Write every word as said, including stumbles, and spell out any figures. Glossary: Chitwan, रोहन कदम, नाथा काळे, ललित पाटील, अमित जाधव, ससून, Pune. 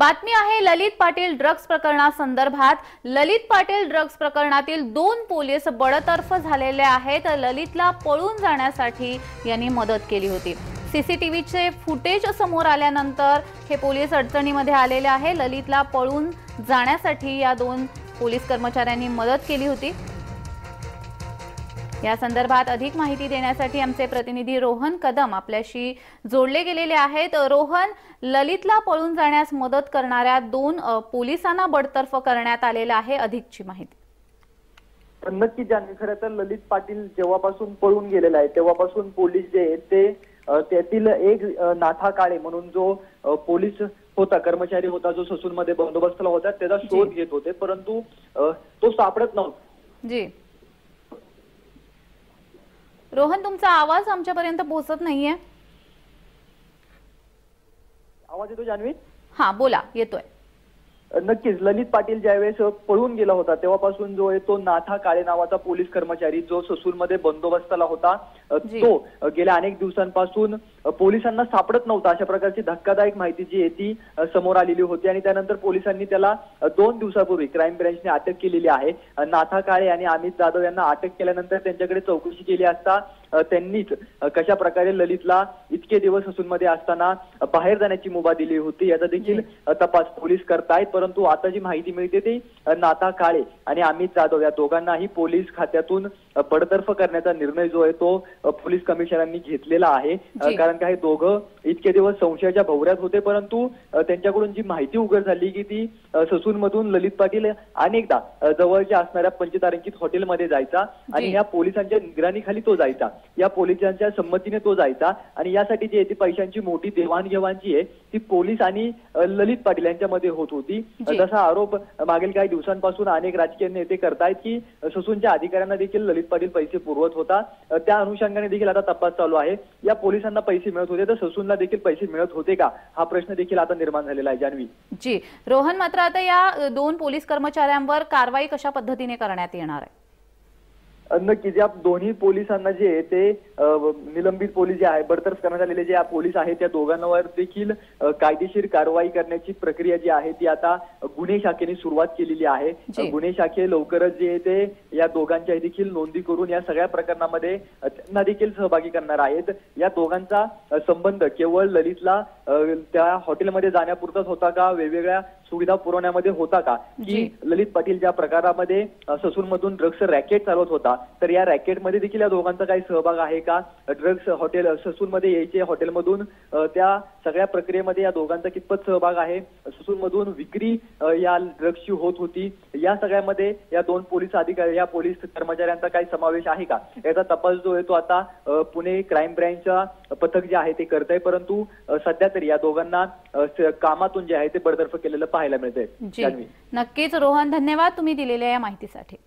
बातमी आहे ललित पाटील ड्रग्स प्रकरणासंदर्भात। ललित पाटील ड्रग्स प्रकरणातील दोन पोलीस बडतर्फ झालेले आहेत। ललितला पळून जाण्यासाठी यांनी मदत केली होती। सीसीटीव्हीचे फुटेज समोर आल्यानंतर हे पोलीस अडचणीमध्ये आलेले आहे। ललितला पळून जाण्यासाठी या दोन पोलीस कर्मचाऱ्यांनी मदत केली होती। या संदर्भात अधिक माहिती देण्यासाठी आमचे प्रतिनिधी रोहन कदम आपल्याशी जोडले गेलेले आहेत। रोहन, ललितला पळून जाण्यास मदत करणाऱ्या दोन पोलिसांना बडतर्फ करण्यात आलेला आहे, अधिकची माहिती। नक्की जाणून खरं तर ललित पाटील जेव्हापासून पळून गेलेला आहे तेव्हापासून पोलीस जे आहेत ते त्यातील एक नाथा काळे म्हणून जो पोलीस होता, कर्मचारी होता, जो ससून मध्ये बंदोबस्तला होता, त्याचा शोध घेत होते, परंतु तो सापडत नव्हता। जी रोहन, तुमचा आवाज आमच्यापर्यंत पोहोचत नाहीये। आवाज येतो जान्हवी? हा बोला, येतोय। नक्कीच ललित पाटील ज्यावेळेस पळून गेला होता तेव्हापासून जो आहे तो नाथा काळे नावाचा पोलीस कर्मचारी जो ससूरमध्ये बंदोबस्ताला होता तो गेल्या अनेक दिवसांपासून पोलिसांना सापडत नव्हता, अशा प्रकारची धक्कादायक माहिती जी आहे ती समोर आलेली होती। आणि त्यानंतर पोलिसांनी त्याला दोन दिवसापूर्वी क्राईम ब्रँचने अटक केलेली आहे। नाथा काळे आणि अमित जाधव यांना अटक केल्यानंतर त्यांच्याकडे चौकशी केली असता त्यांनीच कशा प्रकारे ललितला इतके दिवस ससूनमध्ये असताना बाहेर जाण्याची मुभा दिली होती याचा देखील तपास पोलीस करतायत। परंतु आता जी माहिती मिळते ती नाथा काळे आणि अमित जाधव या दोघांनाही पोलीस खात्यातून बडतर्फ करण्याचा निर्णय जो आहे तो पोलीस कमिशनरांनी घेतलेला आहे। कारण का हे दोघं इतके दिवस संशयाच्या भोवऱ्यात होते, परंतु त्यांच्याकडून जी माहिती उघड झाली की ती ससूनमधून ललित पाटील अनेकदा जवळच्या असणाऱ्या पंचतारांकित हॉटेलमध्ये जायचा आणि या पोलिसांच्या निगराणीखाली तो जायचा, या पोलिसांच्या संमतीने तो जायचा आणि यासाठी जी आहे ती पैशांची मोठी देवाणघेवाण जी आहे ती पोलीस आणि ललित पाटील यांच्यामध्ये होत होती। जसा आरोप मागील काही दिवसांपासून अनेक राजकीय नेते करतायत की ससूनच्या अधिकाऱ्यांना देखील ललित पाटील पैसे पुरवत होता, त्या अनुषंगाने देखील आता तपास चालू आहे। या पोलिसांना पैसे मिळत होते तर ससूनला देखील पैसे मिळत होते का, हा प्रश्न देखील आता निर्माण झालेला आहे जान्हवी। जी रोहन, मात्र आता या दोन पोलीस कर्मचाऱ्यांवर कारवाई कशा पद्धतीने करण्यात येणार आहे? नक्कीच या दोन्ही पोलिसांना जे आहे ते निलंबित पोलीस जे आहे बडतर्फ करण्यात आलेले जे पोलीस आहेत त्या दोघांवर देखील कायदेशीर कारवाई करण्याची प्रक्रिया जी आहे ती आता गुन्हे शाखेने सुरुवात केलेली आहे। गुन्हे शाखे लवकरच जे आहे ते या दोघांच्या देखील नोंदी करून या सगळ्या प्रकरणामध्ये त्यांना देखील सहभागी करणार आहेत। या दोघांचा संबंध केवळ ललितला त्या हॉटेलमध्ये जाण्यापुरताच होता का, वेगवेगळ्या सुविधा पुरवण्यामध्ये होता का, की ललित पाटील ज्या प्रकारामध्ये ससूनमधून ड्रग्स रॅकेट चालवत होता तर या रॅकेटमध्ये देखील या दोघांचा काही सहभाग आहे का, ड्रग्स हॉटेल ससूनमध्ये यायचे, हॉटेलमधून त्या सगळ्या प्रक्रियेमध्ये या दोघांचा कितपत सहभाग आहे, ससूनमधून विक्री या ड्रग्सची होत होती, या सगळ्यामध्ये या दोन पोलीस अधिकारी या पोलीस कर्मचाऱ्यांचा काही समावेश आहे का, याचा तपास जो आहे तो आता पुणे क्राईम ब्रँचच्या पथक जे आहे ते करत आहे। परंतु सध्या तरी या दोघांना कामातून जे आहे ते बडतर्फ केलेलं पाहायला मिळतंय। नक्कीच रोहन, धन्यवाद तुम्ही दिलेल्या या माहितीसाठी।